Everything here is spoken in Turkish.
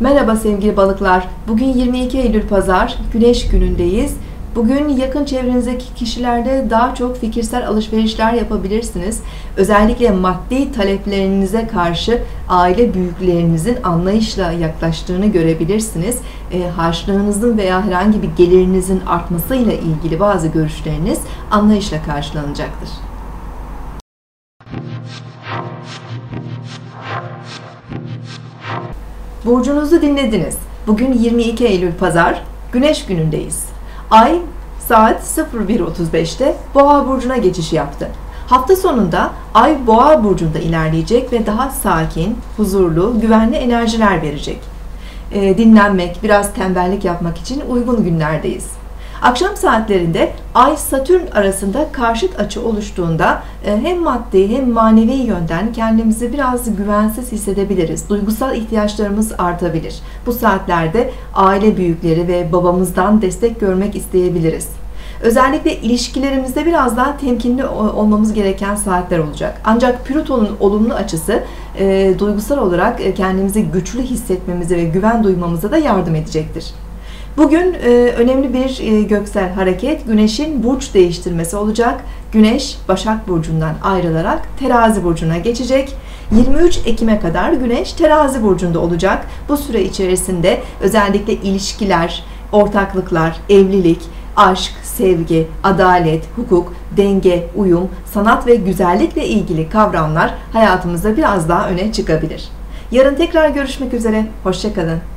Merhaba sevgili balıklar. Bugün 22 Eylül Pazar, Güneş günündeyiz. Bugün yakın çevrenizdeki kişilerde daha çok fikirsel alışverişler yapabilirsiniz. Özellikle maddi taleplerinize karşı aile büyüklerinizin anlayışla yaklaştığını görebilirsiniz. Harçlığınızın veya herhangi bir gelirinizin artmasıyla ilgili bazı görüşleriniz anlayışla karşılanacaktır. Burcunuzu dinlediniz. Bugün 22 Eylül Pazar, Güneş günündeyiz. Ay saat 01.35'te Boğa burcuna geçiş yaptı. Hafta sonunda Ay Boğa burcunda ilerleyecek ve daha sakin, huzurlu, güvenli enerjiler verecek. Dinlenmek, biraz tembellik yapmak için uygun günlerdeyiz. Akşam saatlerinde Ay-Satürn arasında karşıt açı oluştuğunda hem maddi hem manevi yönden kendimizi biraz güvensiz hissedebiliriz. Duygusal ihtiyaçlarımız artabilir. Bu saatlerde aile büyükleri ve babamızdan destek görmek isteyebiliriz. Özellikle ilişkilerimizde biraz daha temkinli olmamız gereken saatler olacak. Ancak Plüton'un olumlu açısı duygusal olarak kendimizi güçlü hissetmemize ve güven duymamıza da yardım edecektir. Bugün önemli bir göksel hareket Güneş'in burç değiştirmesi olacak. Güneş Başak Burcu'ndan ayrılarak Terazi Burcu'na geçecek. 23 Ekim'e kadar Güneş Terazi Burcu'nda olacak. Bu süre içerisinde özellikle ilişkiler, ortaklıklar, evlilik, aşk, sevgi, adalet, hukuk, denge, uyum, sanat ve güzellikle ilgili kavramlar hayatımızda biraz daha öne çıkabilir. Yarın tekrar görüşmek üzere. Hoşça kalın.